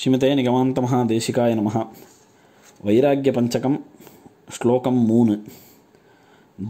श्रीमते निगमान्तमहादेशिकाय नमः। वैराग्यपञ्चकम् श्लोकम् 3।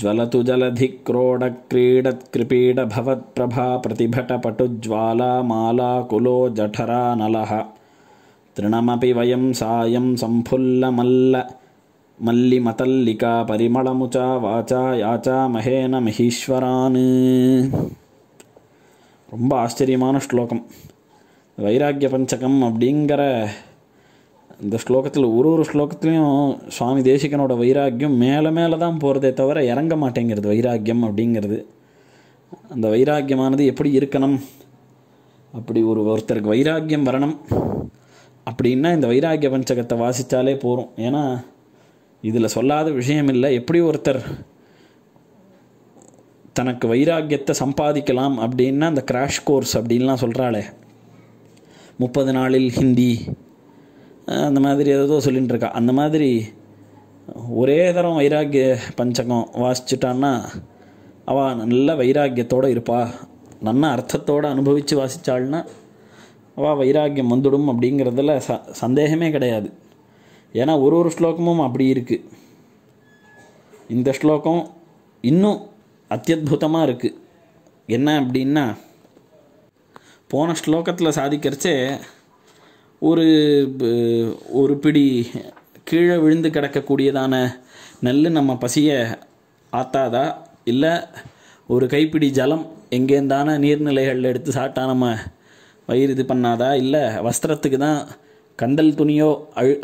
ज्वलतु जलधिक्रोडक्रीडत्कृपीडभवत्प्रभाप्रतिभटपटुज्वालामालाकुलो जठरानलः तृणमपि वयं सायं सम्फुल्लमल्लिमतल्लिका परिमलमुचा वाचा याचा महेन महीश्वरान्। रोम्ब आश्चर्यमान श्लोकम्। वैराग्यपञ्चकम् अप्पडिङ्गिற இந்த ஸ்லோகத்தில் ஒரு ஒரு ஸ்லோகத்துலேயும் சுவாமி தேசிகனோட வைராக்கியம் மேலே மேலே தான் போகிறதே தவிர இறங்க மாட்டேங்கிறது. வைராக்கியம் அப்படிங்கிறது அந்த வைராக்கியமானது எப்படி இருக்கணும், அப்படி ஒருத்தருக்கு வைராக்கியம் வரணும் அப்படின்னா இந்த வைராக்கிய பஞ்சகத்தை வாசித்தாலே போகிறோம். ஏன்னா இதில் சொல்லாத விஷயம் இல்லை. எப்படி ஒருத்தர் தனக்கு வைராக்கியத்தை சம்பாதிக்கலாம் அப்படின்னா அந்த கிராஷ் கோர்ஸ் அப்படின்லாம் சொல்கிறாளே, 30 நாளில் ஹிந்தி அந்த மாதிரி ஏதோ சொல்லிகிட்டுருக்கா. அந்த மாதிரி ஒரே தரம் வைராக்கிய பஞ்சகம் வாசிச்சுட்டான்னா அவள் நல்ல வைராக்கியத்தோடு இருப்பா. நல்ல அர்த்தத்தோடு அனுபவித்து வாசித்தாள்னா அவள் வைராக்கியம் வந்துடும் அப்படிங்கிறதுல சந்தேகமே கிடையாது. ஏன்னா ஒரு ஒரு ஸ்லோகமும் அப்படி இருக்குது. இந்த ஸ்லோகம் இன்னும் அத்தியுதமாக இருக்குது. என்ன அப்படின்னா, போன ஸ்லோகத்தில் சாதிக்கிறச்சே ஒரு பிடி கீழே விழுந்து கிடக்கக்கூடியதான நெல் நம்ம பசியை ஆத்தாதா, இல்லை ஒரு கைப்பிடி ஜலம் எங்கேந்தான நீர்நிலைகளில் எடுத்து சாப்பிட்டா நம்ம வயிறு இது பண்ணாதா, இல்லை வஸ்திரத்துக்கு தான் கந்தல் துணியோ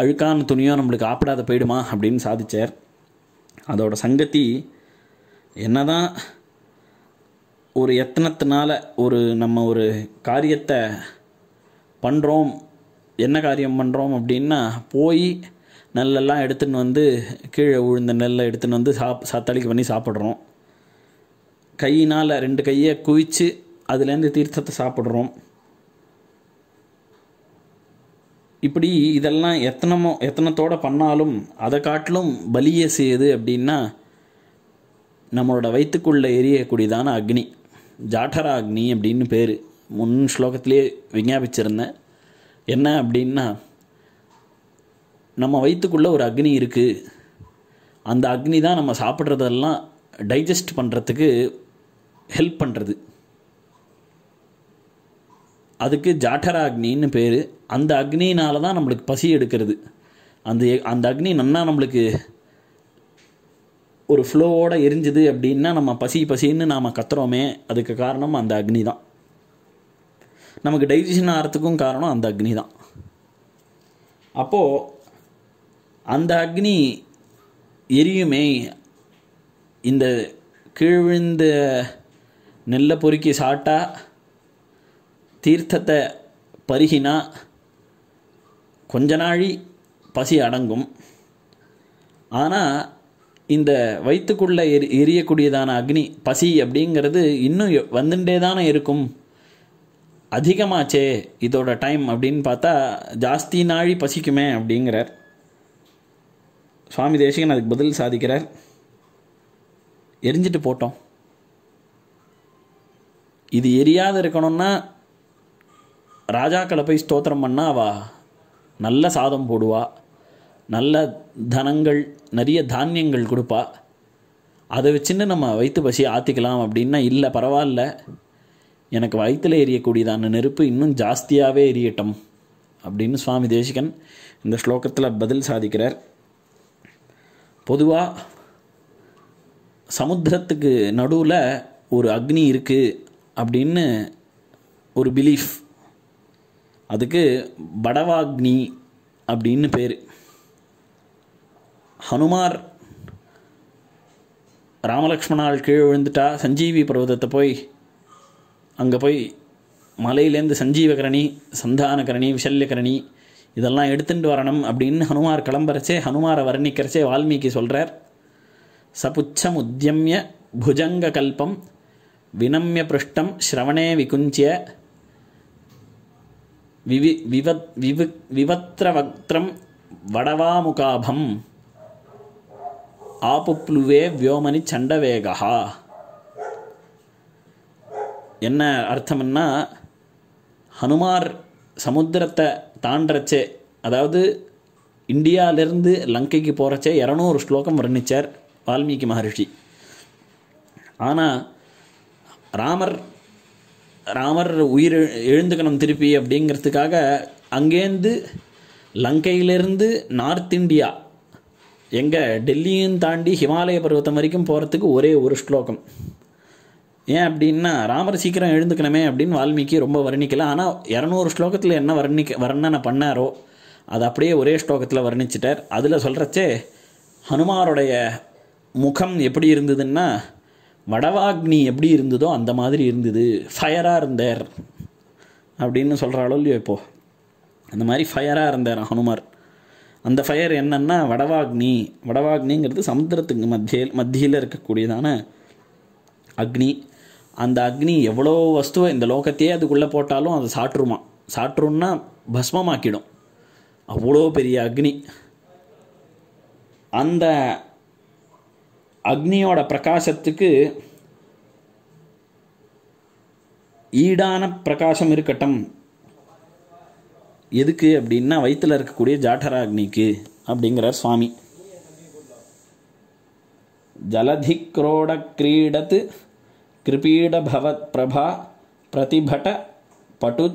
அழுக்கான துணியோ நம்மளுக்கு ஆப்பிடாத போயிடுமா அப்படின்னு சாதிச்சார். அதோட சங்கதி என்ன தான் ஒரு எத்தனத்தினால நம்ம ஒரு காரியத்தை பண்ணுறோம், என்ன காரியம் பண்ணுறோம் அப்படின்னா போய் நெல்லெல்லாம் எடுத்துன்னு வந்து கீழே விழுந்த நெல்லை எடுத்துன்னு வந்து சாத்தாளிக்கு பண்ணி சாப்பிட்றோம். கையினால் 2 கையை குவித்து அதுலேருந்து தீர்த்தத்தை சாப்பிட்றோம். இப்படி இதெல்லாம் எத்தனத்தோடு பண்ணாலும் அதை காட்டிலும் பலியை செய்யுது அப்படின்னா நம்மளோட வயிற்றுக்குள்ளே எரியக்கூடியதான அக்னி, ஜாட்டரா அக்னி அப்படின்னு பேர். முன் ஸ்லோகத்திலே விஞ்ஞாபிச்சிருந்தேன். என்ன அப்படின்னா, நம்ம வயிற்றுக்குள்ளே ஒரு அக்னி இருக்குது. அந்த அக்னி தான் நம்ம சாப்பிட்றதெல்லாம் டைஜஸ்ட் பண்ணுறதுக்கு ஹெல்ப் பண்ணுறது. அதுக்கு ஜாட்டரா அக்னின்னு பேர். அந்த அக்னியினால தான் நம்மளுக்கு பசி எடுக்கிறது. அந்த அக்னி நல்லா நம்மளுக்கு ஒரு ஃப்ளோவோடு எரிஞ்சுது அப்படின்னா நம்ம பசின்னு நாம் கத்துறோமே, அதுக்கு காரணம் அந்த அக்னி தான். நமக்கு டைஜஷன் ஆகிறதுக்கும் காரணம் அந்த அக்னி தான். அப்போது அந்த அக்னி எரியுமே, இந்த கீழ்விழுந்த நெல்லை பொறுக்கி சாப்பிட்டா, தீர்த்தத்தை பருகினா கொஞ்ச நாழி பசி அடங்கும். ஆனால் இந்த வயிற்றுக்குள்ளே எரியக்கூடியதான அக்னி பசி அப்படிங்கிறது இன்னும் வந்துட்டே தானே இருக்கும். அதிகமாச்சே இதோட டைம் அப்படின்னு பார்த்தா ஜாஸ்தி நாழி பசிக்குமே அப்படிங்கிறார் சுவாமி தேசிகன். அதுக்கு பதில் சாதிக்கிறார், எரிஞ்சிட்டு போட்டோம். இது எரியாது இருக்கணும்னா ராஜாக்களை போய் ஸ்தோத்திரம் பண்ணா அவா நல்ல சாதம் போடுவா, நல்ல தனங்கள் நிறைய தானியங்கள் கொடுப்பா, அதை வச்சுன்னு நம்ம வயிற்று பசி ஆற்றிக்கலாம் அப்படின்னா இல்லை, பரவாயில்ல, எனக்கு வயிற்றில் எரியக்கூடியதான நெருப்பு இன்னும் ஜாஸ்தியாகவே எரியட்டும் அப்படின்னு சுவாமி தேசிகன் இந்த ஸ்லோகத்தில் பதில் சாதிக்கிறார். பொதுவாக சமுத்திரத்துக்கு நடுவில் ஒரு அக்னி இருக்குது அப்படின்னு ஒரு பிலீஃப். அதுக்கு படவாக்னி அப்படின்னு பேர். ஹனுமார் ராமலக்ஷ்மணால் கீழே விழுந்துட்டா சஞ்சீவி பர்வதத்தை போய் அங்கே போய் மலையிலேருந்து சஞ்சீவகரணி, சந்தானகரணி, விஷல்யகரணி இதெல்லாம் எடுத்துகிட்டு வரணும் அப்படின்னு ஹனுமார் கிளம்புறச்சே, ஹனுமாரை வர்ணிக்கிறச்சே வால்மீகி சொல்கிறார், சபுச்சம் உத்தியமிய புஜங்க கல்பம் வினம்ய பிருஷ்டம் ஸ்ரவணே விகுஞ்சிய விவத்ரவக்திரம் வடவாமுகாபம் ஆப்புப்ளுவே வியோமனி சண்டவேகா. என்ன அர்த்தம்னா, ஹனுமார் சமுத்திரத்தை தாண்டறச்சே அதாவது இந்தியாவிலிருந்து லங்கைக்கு போறச்சே 200 ஸ்லோகம் வர்ணிச்சார் வால்மீகி மகரிஷி. ஆனால் ராமர் உயிர் எழுந்துக்கணும் திருப்பி அப்படிங்கிறதுக்காக அங்கேருந்து லங்கையிலிருந்து நார்த் இந்தியா எங்கே டெல்லியும் தாண்டி ஹிமாலய பர்வத்தம் வரைக்கும் போகிறதுக்கு ஒரே ஒரு ஸ்லோகம். ஏன் அப்படின்னா ராமர் சீக்கிரம் எழுந்துக்கணுமே அப்படின்னு வால்மீகி ரொம்ப வர்ணிக்கல. ஆனால் 200 ஸ்லோகத்தில் என்ன வர்ணனை பண்ணாரோ அது அப்படியே ஒரே ஸ்லோகத்தில் வர்ணிச்சிட்டார். அதில் சொல்கிறச்சே ஹனுமாரோடைய முகம் எப்படி இருந்ததுன்னா வடவாக்னி எப்படி இருந்ததோ அந்த மாதிரி இருந்தது, ஃபயராக இருந்தார் அப்படின்னு சொல்கிறாளோ இல்லையோ இப்போது. அந்த மாதிரி ஃபயராக இருந்தார் ஹனுமார். அந்த ஃபயர் என்னென்னா வடவாக்னி. வடவாக்னிங்கிறது சமுத்திரத்துக்கு மத்தியில் இருக்கக்கூடியதான அக்னி. அந்த அக்னி எவ்வளோ வஸ்துவை இந்த லோகத்தையே அதுக்குள்ளே போட்டாலும் அதை சாற்றுன்னா பஸ்மமாக்கிடும். அவ்வளோ பெரிய அக்னி. அந்த அக்னியோட பிரகாசத்துக்கு ஈடான பிரகாசம் இருக்கட்டும். எதுக்கு அப்படின்னா வயிற்றில் இருக்கக்கூடிய ஜாட்டராக்னிக்கு அப்படிங்கிறார் சுவாமி. ஜலதிக்ரோட கிரீடத்து கிருபீட பவத் பிரபா பிரதிபட பட்டு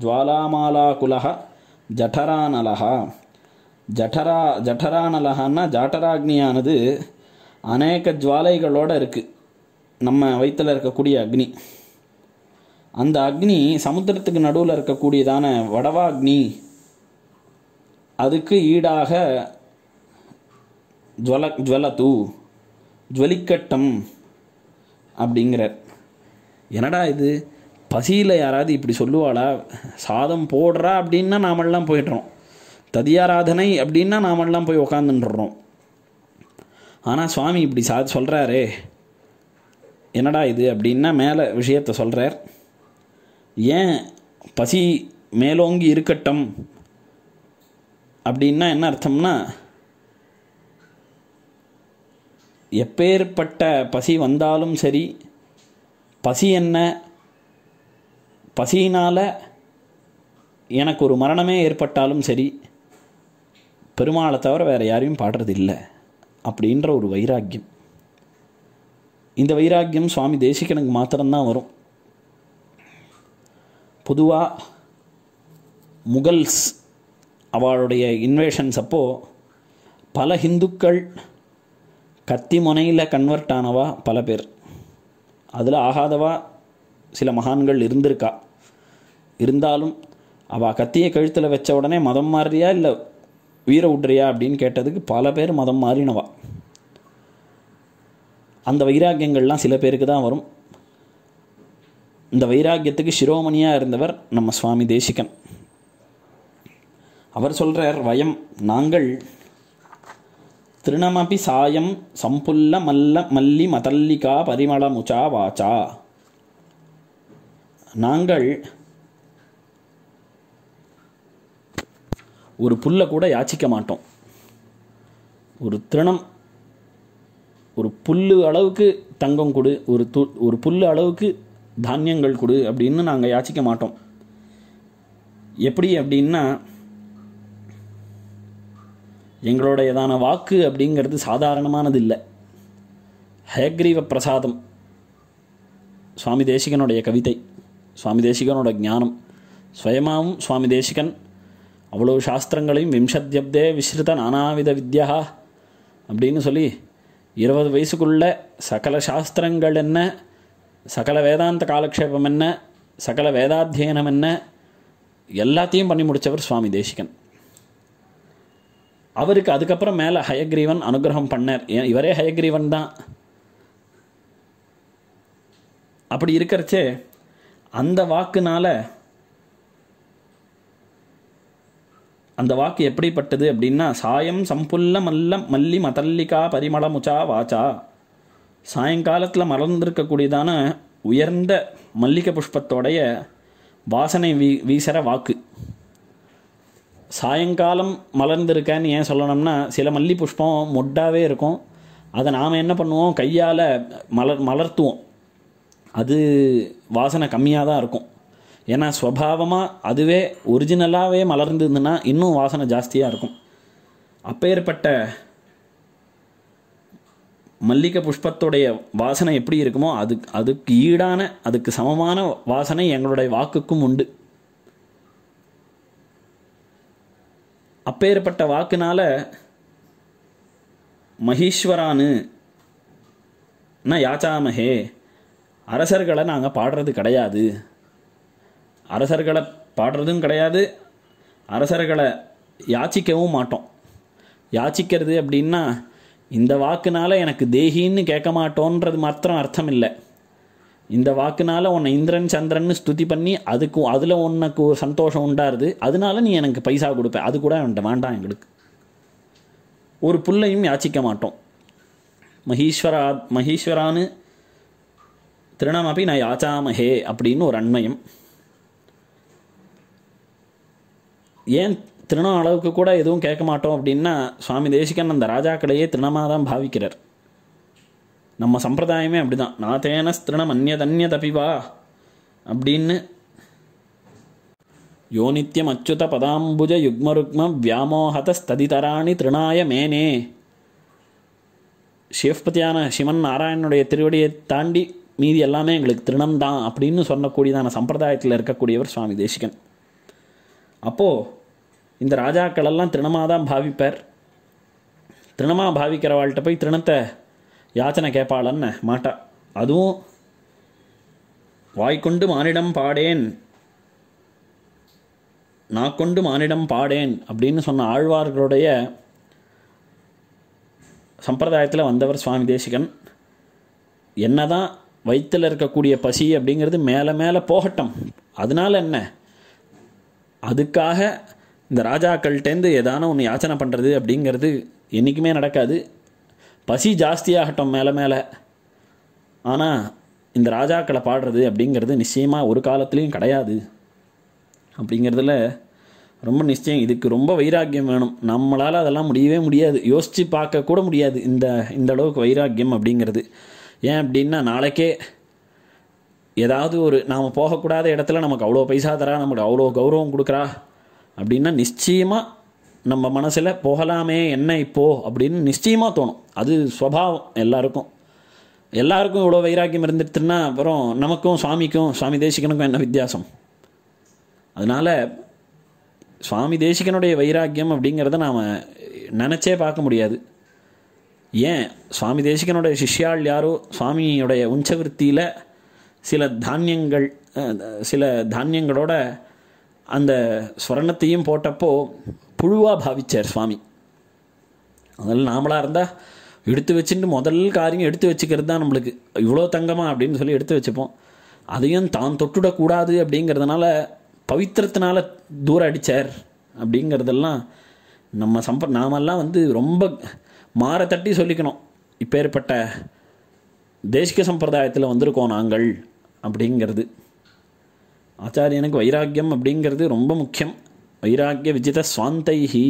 ஜுவாலாமாலாகுலஹ ஜட்டரானலஹா. ஜட்டரானலஹான்னா ஜாட்டராக்னியானது அநேக ஜுவாலைகளோடு இருக்குது நம்ம வயிற்றில் இருக்கக்கூடிய அக்னி. அந்த அக்னி சமுத்திரத்துக்கு நடுவில் இருக்கக்கூடியதான வடவாக்னி அதுக்கு ஈடாக ஜுவலத்து ஜுவலிக்கட்டம் அப்படிங்கிறார். என்னடா இது, பசியில் யாராவது இப்படி சொல்லுவாளா? சாதம் போடுறா அப்படின்னா நாமெல்லாம் போயிடுறோம், ததியாராதனை அப்படின்னா நாமெல்லாம் போய் உக்காந்துட்டுறோம். ஆனால் சுவாமி இப்படி சொல்கிறாரே என்னடா இது அப்படின்னா மேலே விஷயத்தை சொல்கிறார். ஏன் பசி மேலோங்கி இருக்கட்டும் அப்படின்னா என்ன அர்த்தம்னா எப்பேற்பட்ட பசி வந்தாலும் சரி, பசி என்ன, பசியினால் எனக்கு ஒரு மரணமே ஏற்பட்டாலும் சரி, பெருமாளை தவிர வேறு யாரையும் பாடுறது இல்லை அப்படின்ற ஒரு வைராக்கியம். இந்த வைராக்கியம் சுவாமி தேசிகனுக்கு மாத்திரம்தான் வரும். பொதுவாக முகல்ஸ் அவளுடைய இன்வேஷன்ஸ் அப்போது பல ஹிந்துக்கள் கத்தி முனையில் கன்வெர்ட் ஆனவா பல பேர், அதில் ஆகாதவா சில மகான்கள் இருந்திருக்கா. இருந்தாலும் அவள் கத்தியை கழுத்தில் வச்ச உடனே மதம் மாறியா இல்லை வீர உட்றியா அப்படின்னு கேட்டதுக்கு பல பேர் மதம் மாறினவா. அந்த வைராக்கியங்கள்லாம் சில பேருக்கு தான் வரும். இந்த வைராக்கியத்துக்கு சிரோமணியாக இருந்தவர் நம்ம சுவாமி தேசிகன். அவர் சொல்கிறார், வயம் நாங்கள் திருணமபி சாயம் சம்புல்ல மல்லி மதல்லிகா பரிமளமுச்சா வாச்சா. நாங்கள் ஒரு புல்லை கூட யாச்சிக்க மாட்டோம். ஒரு திருணம், ஒரு புல்லு அளவுக்கு தங்கம் கொடு, ஒரு புல்லு அளவுக்கு தானியங்கள் கொடு அப்படின்னு நாங்கள் யாச்சிக்க மாட்டோம். எப்படி அப்படின்னா எங்களுடையதான வாக்கு அப்படிங்கிறது சாதாரணமானது இல்லை. ஹயக்ரீவ பிரசாதம் சுவாமி தேசிகனுடைய கவிதை, சுவாமி தேசிகனோட ஞானம். ஸ்வயமாவும் சுவாமி தேசிகன் அவ்வளோ சாஸ்திரங்களையும் விம்சத்யப்தே விஸ்ருத நானாவித வித்யா அப்படின்னு சொல்லி 20 வயசுக்குள்ள சகல சாஸ்திரங்கள் என்ன, சகல வேதாந்த காலக்ஷேபம் என்ன, சகல வேதாத்தியனம் என்ன, எல்லாத்தையும் பண்ணி முடித்தவர் சுவாமி தேசிகன். அவருக்கு அதுக்கப்புறம் மேலே ஹயக்ரீவன் அனுகிரகம் பண்ணார். இவரே ஹயக்ரீவன் தான். அப்படி இருக்கிறச்சே அந்த வாக்குனால, அந்த வாக்கு எப்படிப்பட்டது அப்படின்னா சாயம் சம்புல்ல மல்லி மதல்லிகா பரிமளமுச்சா வாச்சா. சாயங்காலத்தில் மலர்ந்திருக்கக்கூடியதான உயர்ந்த மல்லிகை புஷ்பத்தோடைய வாசனை வீசுகிற வாக்கு. சாயங்காலம் மலர்ந்திருக்கேன்னு ஏன் சொல்லணும்னா சில மல்லி புஷ்பம் மொட்டாகவே இருக்கும், அதை நாம் என்ன பண்ணுவோம், கையால் மலர்த்துவோம், அது வாசனை கம்மியாக தான் இருக்கும். ஏன்னா ஸ்வபாவமாக அதுவே ஒரிஜினலாகவே மலர்ந்துருந்துன்னா இன்னும் வாசனை ஜாஸ்தியாக இருக்கும். அப்பேற்பட்ட மல்லிகை புஷ்பத்துடைய வாசனை எப்படி இருக்குமோ அதுக்கு ஈடான அதுக்கு சமமான வாசனை எங்களுடைய வாக்குக்கும் உண்டு. அப்பேற்பட்ட வாக்குனால மகீஸ்வரானு நான் யாச்சாமஹே, அரசர்களை நாங்கள் பாடுறது கிடையாது, அரசர்களை பாடுறதும் கிடையாது, அரசர்களை யாச்சிக்கவும் மாட்டோம். யாச்சிக்கிறது அப்படின்னா இந்த வாக்குனால் எனக்கு தேகின்னு கேட்க மாட்டோன்றது மாத்திரம் அர்த்தம் இல்லை. இந்த வாக்குனால் உன்னை இந்திரன் சந்திரன்னு ஸ்துதி பண்ணி அதுக்கு அதில் உனக்கு சந்தோஷம் உண்டாருது, அதனால நீ எனக்கு பைசா கொடுப்ப, அது கூட வேண்டாம். எங்களுக்கு ஒரு புல்லையும் யாச்சிக்க மாட்டோம். மகீஸ்வரான்னு திருநாமப்பி நான் யாச்சாமஹே அப்படின்னு ஒரு அண்மயம். ஏன் திருநாள் அளவுக்கு கூட எதுவும் கேட்க மாட்டோம் அப்படின்னா சுவாமி தேசிகன் அந்த ராஜாக்களையே திருணமாக தான் பாவிக்கிறார். நம்ம சம்பிரதாயமே அப்படி தான். நாதேன திருணம் அந்நிய தபிவா அப்படின்னு யோனித்யம் அச்சுத பதாம்புஜ யுக்மருக்மம் வியாமோகத ஸ்ததிதராணி திருநாய மேனே. சிவபதியான சிவன் நாராயணனுடைய திருவடியை தாண்டி மீதி எல்லாமே எங்களுக்கு திருணம் தான் அப்படின்னு சொல்லக்கூடியதான சம்பிரதாயத்தில் இருக்கக்கூடியவர் சுவாமி தேசிகன். அப்போது இந்த ராஜாக்கள் எல்லாம் திருணமாக தான் பாவிப்பார். திருணமாக பாவிக்கிறவாள்கிட்ட போய் திருணத்தை யாச்சனை கேட்பாளன்னு மாட்டா. அதுவும் வாய்க்கொண்டு மானிடம் பாடேன் நாக்கொண்டு மானிடம் பாடேன் அப்படின்னு சொன்ன ஆழ்வார்களுடைய சம்பிரதாயத்தில் வந்தவர் சுவாமி தேசிகன். என்ன தான் வயிற்றில் இருக்கக்கூடிய பசி அப்படிங்கிறது மேலே மேலே போகட்டும், அதனால என்ன, அதுக்காக இந்த ராஜாக்கள்கிட்டேருந்து ஏதான ஒன்று யாச்சனை பண்ணுறது அப்படிங்கிறது என்றைக்குமே நடக்காது. பசி ஜாஸ்தியாகட்டும் மேலே மேலே, ஆனால் இந்த ராஜாக்களை பாடுறது அப்படிங்கிறது நிச்சயமாக ஒரு காலத்துலேயும் கிடையாது அப்படிங்கிறதுல ரொம்ப நிச்சயம். இதுக்கு ரொம்ப வைராக்கியம் வேணும். நம்மளால் அதெல்லாம் முடியவே முடியாது, யோசித்து பார்க்கக்கூட முடியாது இந்த அளவுக்கு வைராக்கியம் அப்படிங்கிறது. ஏன் அப்படின்னா நாளைக்கே ஏதாவது ஒரு நாம் போகக்கூடாத இடத்துல நமக்கு அவ்வளோ பைசா தரா, நமக்கு அவ்வளோ கௌரவம் கொடுக்குறா அப்படின்னா நிச்சயமாக நம்ம மனசில் போகலாமே என்ன இப்போது அப்படின்னு நிச்சயமாக தோணும். அது ஸ்வபாவம். எல்லாருக்கும் இவ்வளோ வைராக்கியம் இருந்துட்டுன்னா அப்புறம் நமக்கும் சுவாமிக்கும் சுவாமி தேசிகனுக்கும் என்ன வித்தியாசம்? அதனால் சுவாமி தேசிகனுடைய வைராக்கியம் அப்படிங்கிறத நாம் நினச்சே பார்க்க முடியாது. ஏன் சுவாமி தேசிகனுடைய சிஷ்யாள் யாரோ சுவாமியுடைய உஞ்சவிருத்தியில் சில தானியங்களோட அந்த ஸ்வரணத்தையும் போட்டப்போ புழுவாக பாவிச்சார் சுவாமி. அதனால் நாமளாக இருந்தால் எடுத்து வச்சுட்டு முதல் காரியம் எடுத்து வச்சுக்கிறது தான் நம்மளுக்கு இவ்வளோ தங்கமாக அப்படின்னு சொல்லி எடுத்து வச்சுப்போம். அதையும் தான் தொட்டுடக்கூடாது அப்படிங்கிறதுனால பவித்திரத்தினால தூரம் அடித்தார் அப்படிங்கிறதெல்லாம் நம்ம நாமெல்லாம் ரொம்ப மாற தட்டி சொல்லிக்கணும். இப்பேற்பட்ட தேசிக சம்பிரதாயத்தில் வந்திருக்கோம் நாங்கள் அப்படிங்கிறது. ஆச்சாரியனுக்கு வைராக்கியம் அப்படிங்கிறது ரொம்ப முக்கியம். வைராக்கிய விஜித ஸ்வாந்தைஹி,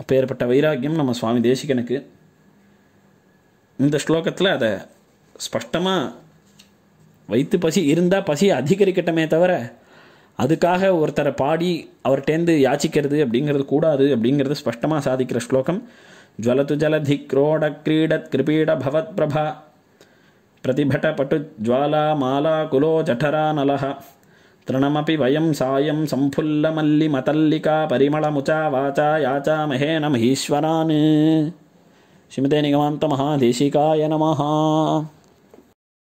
அப்பேற்பட்ட வைராக்கியம் நம்ம சுவாமி தேசிகனுக்கு. இந்த ஸ்லோகத்தில் அதை ஸ்பஷ்டமாக வைத்து பசி இருந்தால் பசி அதிகரிக்கட்டமே தவிர அதுக்காக ஒருத்தரை பாடி அவர்கிட்டேந்து யாச்சிக்கிறது அப்படிங்கிறது கூடாது அப்படிங்கிறது ஸ்பஷ்டமாக சாதிக்கிற ஸ்லோகம். ஜ்வலது ஜலதி க்ரோட கிரீடத் கிருபீட பவத் பிரபா பிரதிபட பட்டு ஜ்வாலா மாலா குலோ ஜடரா நலஹ திருணமபி வயம் சாயம் சம்புல்ல மல்லி மதல்லிகா பரிமள முச்சா வாச்சா யாச்சாமஹே நமஹீஸ்வரான் ஸ்ரீமதே நிகமாந்த மகாதேசிகாய நமஹ.